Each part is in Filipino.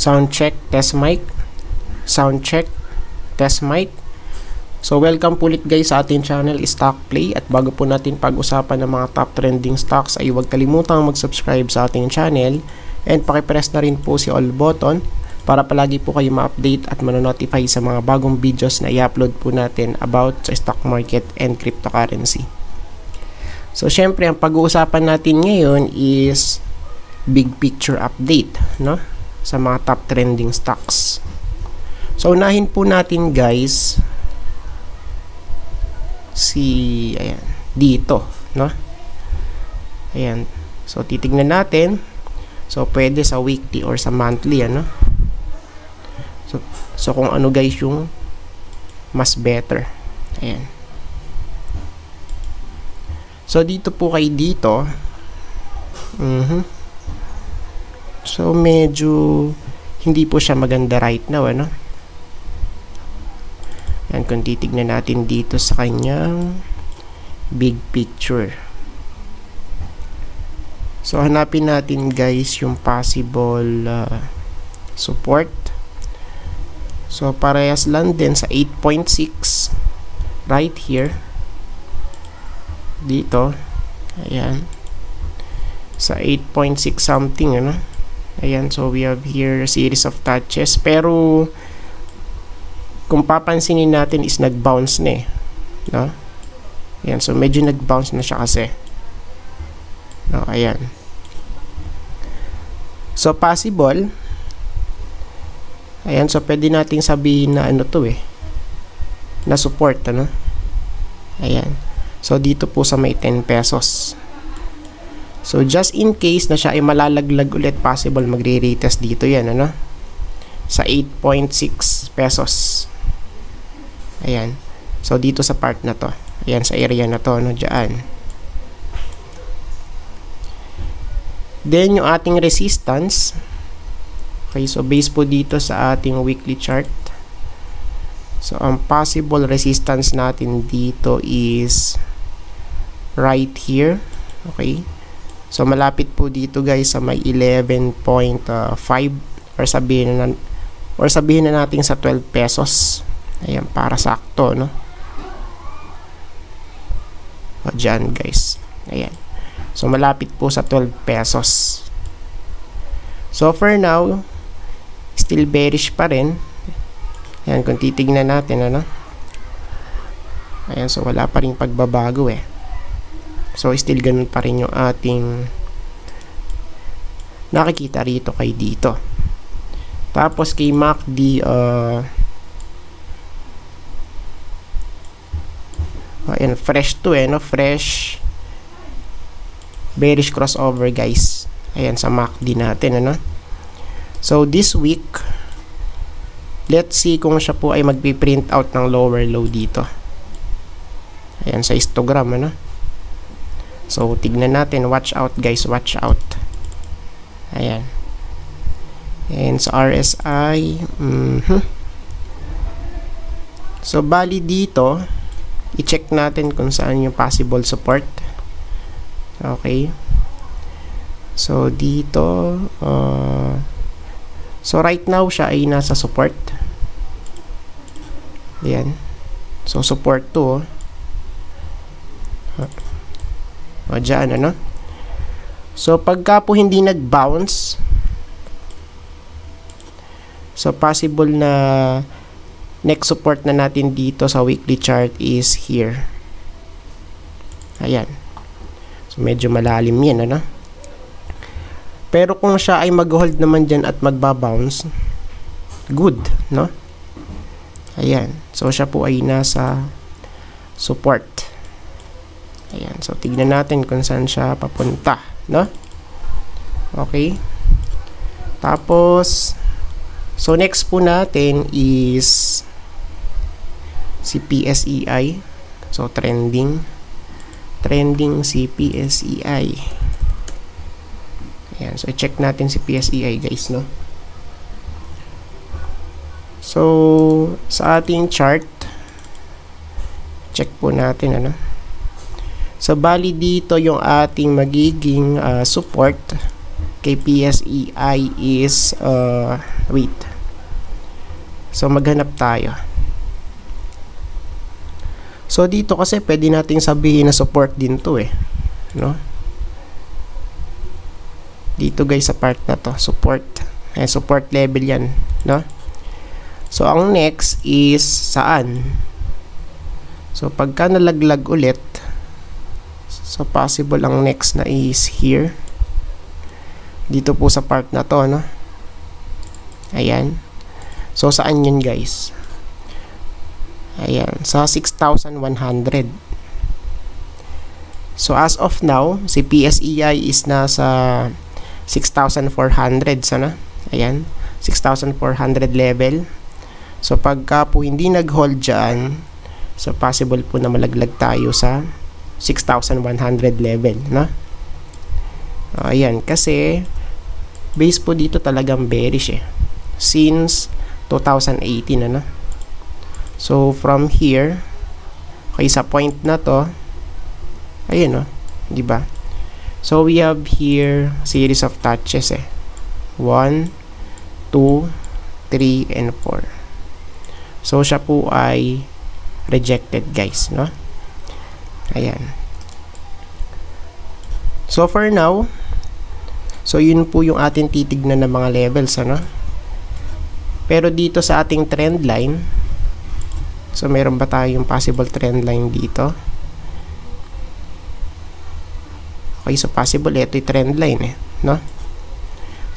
Sound check, test mic. So welcome ulit guys sa ating channel Stock Play, at bago po natin pag-usapan ng mga top trending stocks ay huwag kalimutang mag-subscribe sa ating channel and pakipress na rin po si all button para palagi po kayo ma-update at manonotify sa mga bagong videos na i-upload po natin about sa stock market and cryptocurrency. So syempre ang pag-uusapan natin ngayon is big picture update, no? Sa mga top trending stocks. So unahin po natin guys si ayan dito, no? Ayan. So titignan natin. So pwede sa weekly or sa monthly, ano? So kung ano guys yung mas better. Ayan. So dito po kay dito. So medyo hindi po siya maganda right now, ano? Yan, kung titignan natin dito sa kanyang big picture. So, hanapin natin guys yung possible support. So, parehas lang din sa 8.6 right here. Dito. Ayan. Sa 8.6 something, ano? Ayan, so we have here a series of touches. Pero kung papansinin natin is nag-bounce na eh, no? Ayan, so medyo nag-bounce na siya kasi, no? Ayan, so possible. Ayan, so pwede nating sabihin na ano to eh, na support, ano? Ayan, so dito po sa may 10 pesos. So just in case na siya ay malalaglag ulit, possible magre-retest dito yan, ano? Sa 8.6 pesos. Ayan. So, dito sa part na to. Ayan, sa area na to, no? Diyan. Then, yung ating resistance. Okay, so, based po dito sa ating weekly chart. So, ang possible resistance natin dito is right here. Okay. So, malapit po dito, guys, sa may 11.5 or sabihin na natin sa 12 pesos. Ayan, para sakto, no? O, dyan, guys. Ayan. So, malapit po sa 12 pesos. So, for now, still bearish pa rin. Ayan, kung titignan natin, ano? Ayan, so, wala pa rin pagbabago, eh. So, still ganun pa rin yung ating nakikita rito kay dito. Tapos, kay MACD, ayan, fresh to eh, no? Fresh bearish crossover guys. Ayan, sa MACD natin, ano? So this week, let's see kung siya po ay magpiprint out ng lower low dito. Ayan, sa histogram, ano? So tignan natin, watch out guys, watch out. Ayan. And sa RSI, so bali dito i-check natin kung saan yung possible support. Okay. So, dito. So, right now, siya ay nasa support. Ayan. So, support to. O, dyan, ano? So, pagka po hindi nag-bounce, so, possible na next support na natin dito sa weekly chart is here. Ayan. So, medyo malalim yan, ano? Pero kung siya ay mag-hold naman dyan at magbabounce, good, no? Ayan. So, siya po ay nasa support. Ayan. So, tignan natin kung saan siya papunta, no? Okay. Tapos, so, next po natin is si PSEI. So, trending si PSEI. Ayan, so check natin si PSEI guys, no? So, sa ating chart, check po natin, ano? So, bali dito yung ating magiging support PSEI is wait. So maghanap tayo. So dito kasi pwede nating sabihin na support din to eh, no? Dito guys sa part na to, support. Eh support level 'yan, no? So ang next is saan? So pagka nalaglag ulit, so possible ang next na is here. Dito po sa part na to, no? Ayan. So saan 'yun guys? Ayan, sa 6,100. So as of now, si PSEI is nasa 6,400 sana. Ayan, 6,400 level. So pagka po hindi nag-hold dyan, so possible po na malaglag tayo sa 6,100 level, no? Ayan, kasi base po dito talagang bearish eh. Since 2018 ano. So from here okay, sa point na to ayun oh, di ba? So we have here series of touches eh. 1 2 3 and 4. So siya po ay rejected guys, no? Ayan. So for now, so yun po yung ating titignan na mga levels ano. Pero dito sa ating trend line, so meron ba tayong possible trend line dito? Okay, so possible ito yung trend line eh, no?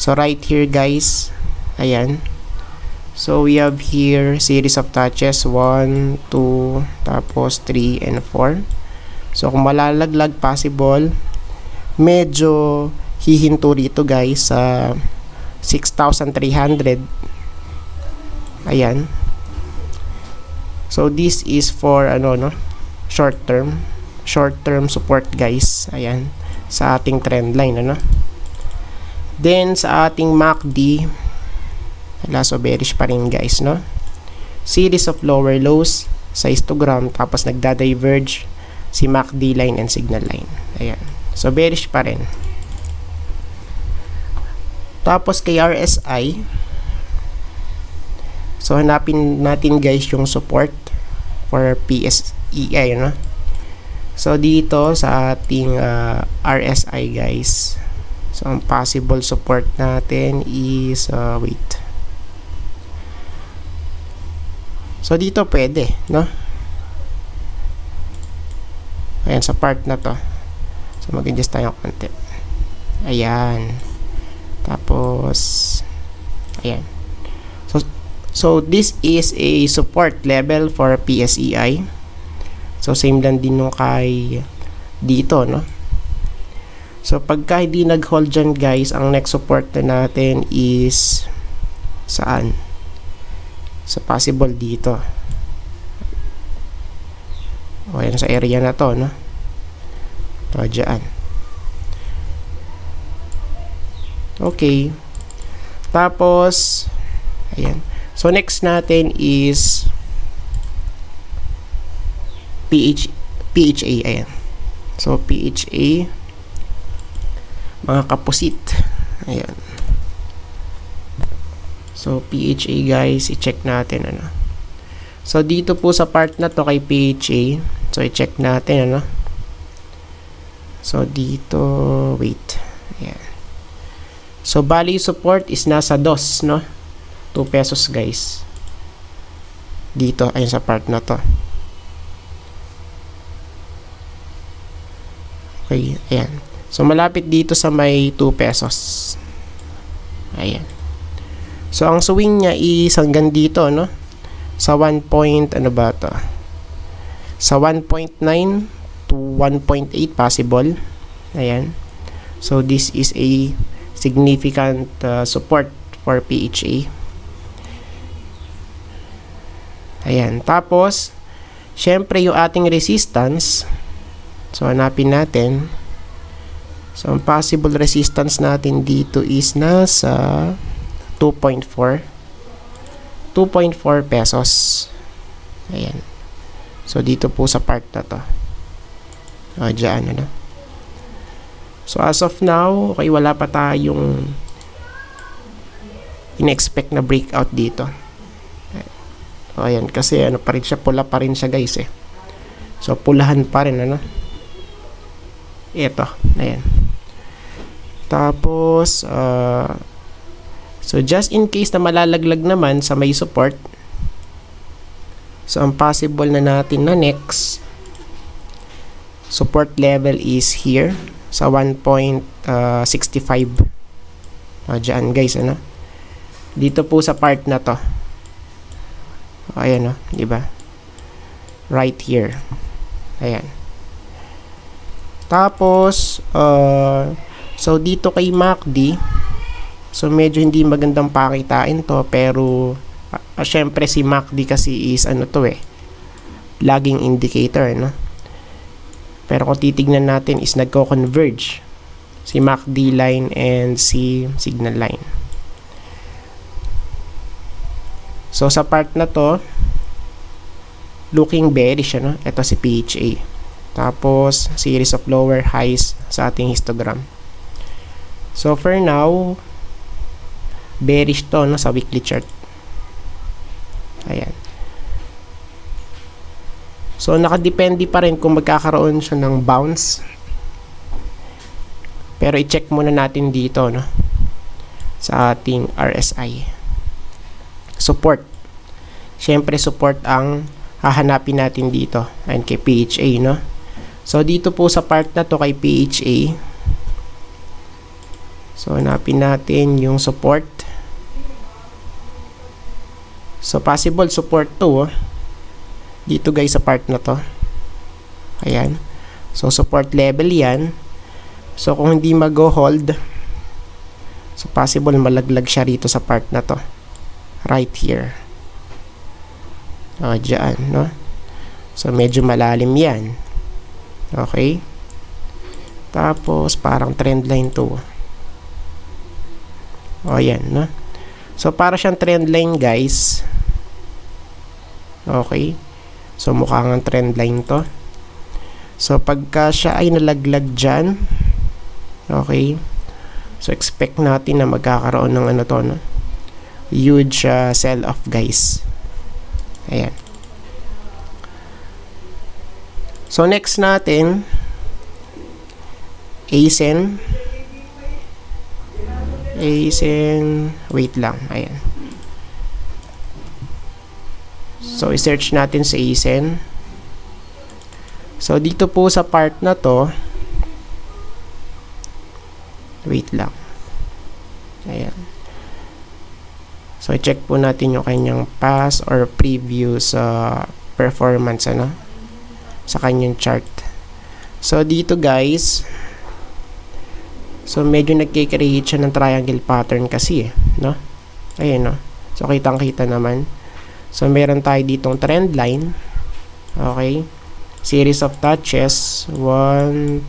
So right here guys, ayan. So we have here series of touches 1, 2, tapos 3 and 4. So kung malalaglag possible, medyo hihinto rito guys sa 6,300. Ayan. So this is for ano no, short term support guys. Ayan sa ating trend line ano. Then sa ating MACD, so bearish pa rin guys no. Series of lower lows sa histogram tapos nagda-diverge si MACD line and signal line. Ayan. So bearish pa rin. Tapos kay RSI, so hanapin natin guys yung support for PSEI no? So dito sa ating RSI guys, so ang possible support natin is wait. So dito pwede no? Ayan sa part na to. So mag-adjust tayo konti. Ayan. Tapos ayan. So this is a support level for PSEI. So same lang din nung kay dito no. So pagka hindi nag-hold dyan guys, ang next support na natin is saan? So possible dito. O yan sa area na to no. O dyan. Okay. Tapos ayan. So next natin is PHA ayan. So PHA mga kapusit. Ayan. So PHA guys, i-check natin ano. So dito po sa part na to kay PHA, so i-check natin ano. So dito, wait. Ayan. So bali support is nasa 2 no. 2 pesos guys dito, ayun sa part na to. Okay, ayan. So malapit dito sa may 2 pesos. Ayan. So ang swing niya is hanggang dito no, sa 1 point ano ba to, sa 1.9 to 1.8 possible. Ayan. So this is a significant support for PHA. Ayan, tapos syempre yung ating resistance. So hanapin natin. So ang possible resistance natin dito is nasa 2.4 pesos. Ayan. So dito po sa part na to. O dyan ano. So as of now, okay, wala pa tayong in-expect na breakout dito. So ayan, kasi ano pa rin siya, pula pa rin siya guys eh. So pulahan pa rin ano. Ito, ayan. Tapos so just in case na malalaglag naman sa may support. So ang possible na natin na next support level is here sa 1.65 dyan guys ano, dito po sa part na to, ayan o, diba, right here, ayan. Tapos so dito kay MACD, so medyo hindi magandang pakitain to, pero syempre si MACD kasi is ano to eh, laging indicator no. Pero kung titignan natin is nagko-converge si MACD line and si signal line. So sa part na to, looking bearish ano, ito si PHA. Tapos series of lower highs sa ating histogram. So for now, bearish to no, sa weekly chart. Ayan. So, nakadepende pa rin kung magkakaroon siya ng bounce. Pero, i-check muna natin dito, no? Sa ating RSI. Support. Siyempre, support ang hahanapin natin dito. Ayan, kay PHA, no? So, dito po sa part na to kay PHA. So, hanapin natin yung support. So, possible support to, oh. Dito guys sa part na to, ayan, so support level yan. So kung hindi mag-hold, so possible malaglag siya rito sa part na to, right here, o dyan no. So medyo malalim yan, okay. Tapos parang trend line to, o yan no. So para siyang trend line guys, okay. So, mukha nga trend line to. So, pagka siya ay nalaglag dyan, okay, so expect natin na magkakaroon ng ano to, no? Huge sell-off, guys. Ayan. So, next natin, ASIN, wait lang, ayan. So, i-search natin sa ASIN. So, dito po sa part na to, wait lang. Ayan. So, i-check po natin yung kanyang past or previous performance, ano? Sa kanyang chart. So, dito guys, so, medyo nagkikreate siya ng triangle pattern kasi, eh, no? Ayan, no? So, kitang-kita naman. So, meron tayo ditong trend line. Okay. Series of touches. 1, 2,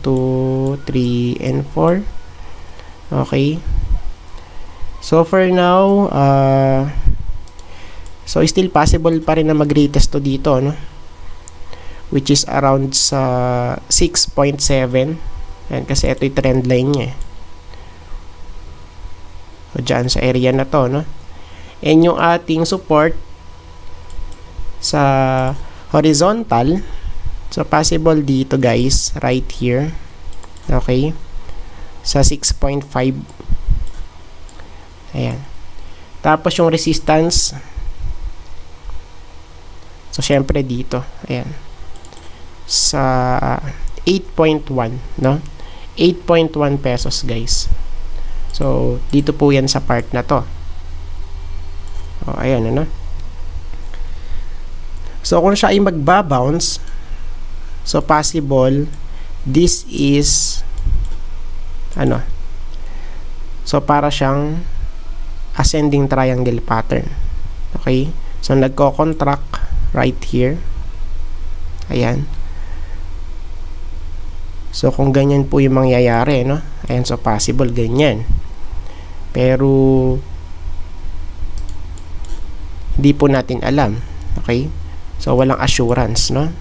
3, and 4. Okay. So, for now, so, still possible pa rin na mag-retest to dito, no? Which is around sa 6.7. Ayan, kasi ito yung trend line niya. So, dyan sa area na to, no? And yung ating support, sa horizontal, so possible dito guys, right here, okay, sa 6.5, ayan. Tapos yung resistance, so syempre dito, ayan, sa 8.1, no, 8.1 pesos guys. So dito po yan sa part na to, o ayan ano. So, kung siya ay magbabounce, so possible, this is, ano, so para siyang ascending triangle pattern. Okay? So, nagko-contract right here. Ayan. So, kung ganyan po yung mangyayari, no? Ayan, so possible, ganyan. Pero, hindi po natin alam. Okay? So, walang assurance, no?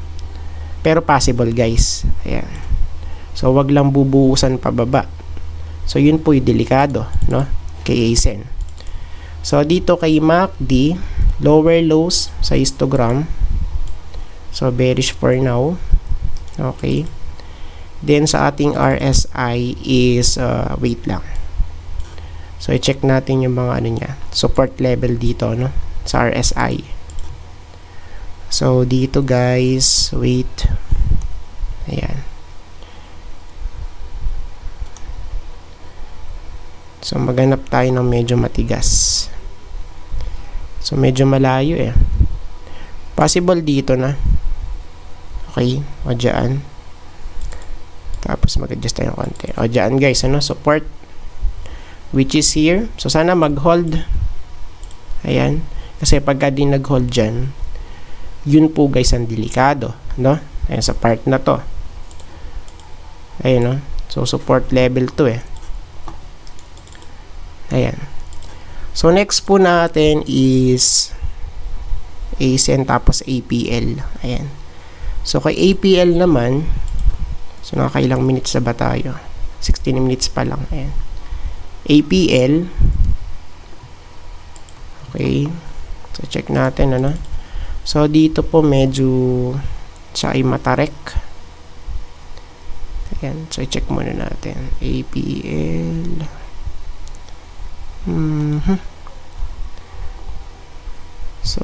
Pero possible, guys. Ayan. So wag lang bubuhusan pababa. So yun po yung delikado, no? Kay ASEN. So dito kay MACD, lower lows sa histogram. So bearish for now. Okay. Then sa ating RSI is wait lang. So i-check natin yung mga ano niya, support level dito, no? Sa RSI. So dito guys, wait. Ayan. So maghanap tayo ng medyo matigas. So medyo malayo eh. Possible dito na. Okay, o dyan. Tapos mag-adjust tayo ng konti. O dyan guys, ano, support. Which is here. So sana mag-hold. Ayan. Kasi pagka din nag-hold dyan, yun po guys ang delikado. No? Ayan sa part na to. Ayan no? So support level to eh. Ayan. So next po natin is ASEN tapos APL. Ayan. So kay APL naman, so nakakailang minutes na ba tayo? 16 minutes pa lang. Ayan. APL. Okay. So check natin ano. So dito po medyo siya ay matarek. Ayan. So check muna natin. APL. So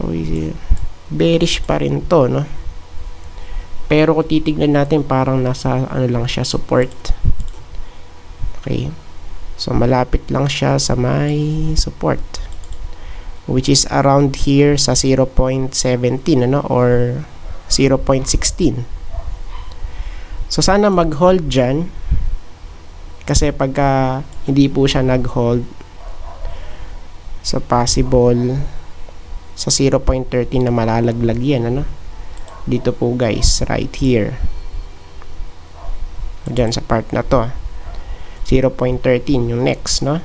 bearish pa rin to, no? Pero kung titignan natin, parang nasa ano lang siya, support. Okay, so malapit lang siya sa may support, which is around here sa 0.17 ano, or 0.16. so sana mag hold dyan, kasi pagka hindi po siya nag hold so possible sa 0.13 na malalaglag yan, ano? Dito po guys, right here. Diyan sa part na to. 0.13 yung next, no?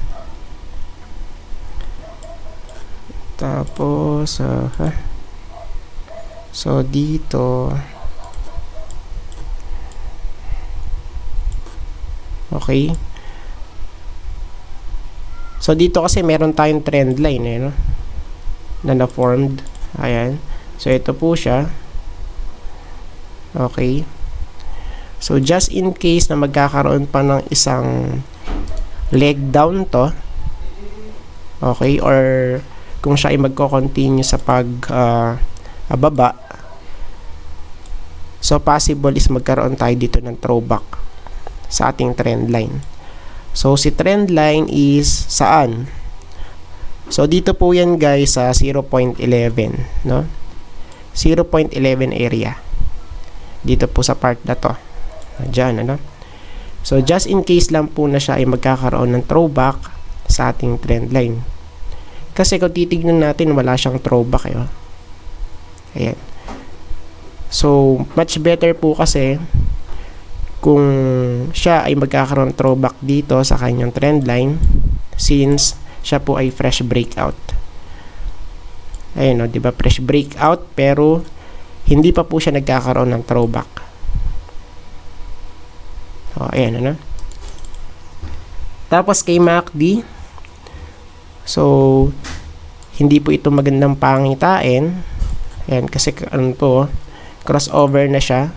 Tapos so dito. Okay. So dito kasi meron tayong trend line eh, no? Na na-formed. Ayan. So ito po siya. Okay. So just in case na magkakaroon pa ng isang leg down to. Okay, or kung siya ay magko-continue sa pag ababa. So possible is magkaroon tayo dito ng throwback sa ating trend line. So si trend line is saan? So dito po yan guys sa 0.11, no? 0.11 area. Dito po sa part na to. Diyan, ano? So just in case lang po na siya ay magkakaroon ng throwback sa ating trend line. Kasi kung titignan natin, wala siyang throwback eh. Ayan. So much better po kasi kung siya ay magkakaroon throwback dito sa kanyang trend line, since siya po ay fresh breakout. Ayun o, diba? Fresh breakout, pero hindi pa po siya nagkakaroon ng throwback. O, ayan ano. Tapos kay MACD, so hindi po ito magandang pangitain. Ayan, kasi ano po, crossover na siya,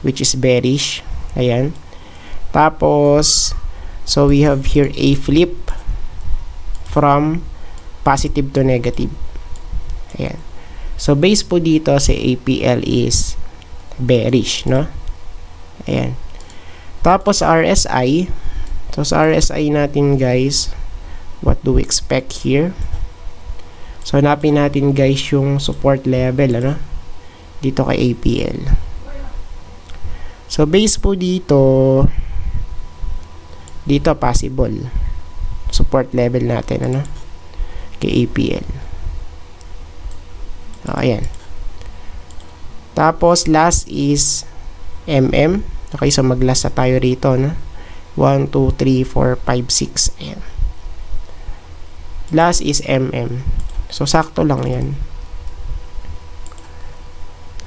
which is bearish. Ayan. Tapos, so we have here a flip from positive to negative. Ayan. So, base po dito sa APL is bearish, no? Ayan. Tapos, RSI. So, sa RSI natin, guys, what do we expect here? So, hanapin natin, guys, yung support level, ano? Dito kay APL. So, base po dito, dito possible support level natin, ano? Kay APL. O, ayan. Tapos, last is MM. Okay, so mag-last na tayo rito, no? 1, 2, 3, 4, 5, 6. Ayan. Last is MM. So, sakto lang yan.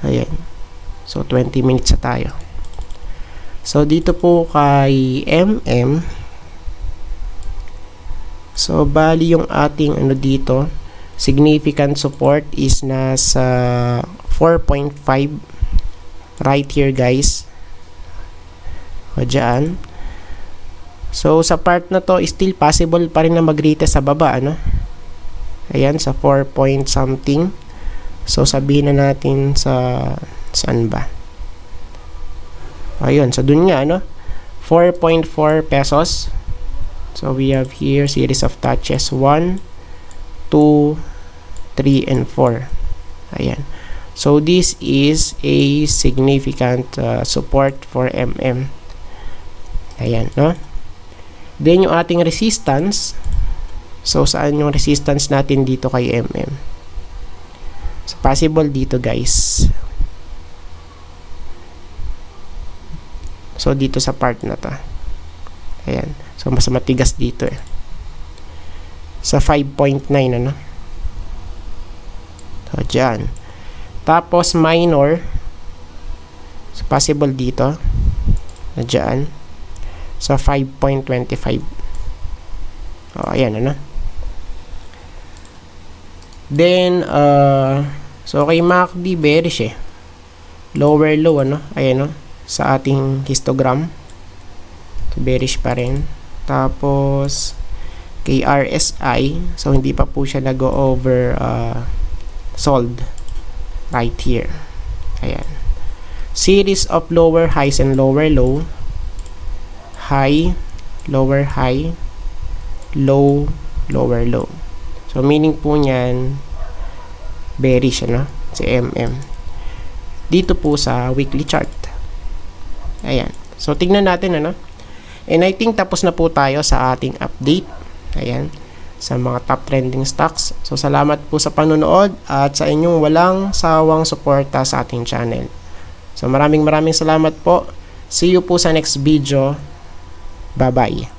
Ayan. So, 20 minutes na tayo. So dito po kay MM, so bali yung ating ano dito, significant support is nasa 4.5 right here guys, o dyan. So sa part na to, still possible pa rin na mag-retest sa baba, ano? Ayan, sa 4 point something. So sabihin na natin sa saan ba? Ayun, so dun nga, ano? 4.4 pesos. So we have here series of touches 1, 2, 3, and 4. Ayan. So this is a significant support for MM. Ayan, no? Then yung ating resistance. So saan yung resistance natin dito kay MM? So possible dito guys. So dito sa part na to. Ayan. So mas matigas dito eh. Sa 5.9 ano. So dyan. Tapos minor. So possible dito. Dyan. Sa 5.25. Oh, ayan ano. Then so kay MACD bearish eh. Lower low ano. Ayan no. Sa ating histogram bearish pa rin. Tapos kay RSI, so hindi pa po siya nag-go over sold right here. Ayan, series of lower highs and lower low, high, lower high, low, lower low. So meaning po niyan bearish ano si MM dito po sa weekly chart. Ayan. So, tignan natin, ano? And I think tapos na po tayo sa ating update. Ayan. Sa mga top trending stocks. So, salamat po sa panonood at sa inyong walang sawang suporta sa ating channel. So, maraming salamat po. See you po sa next video. Bye-bye.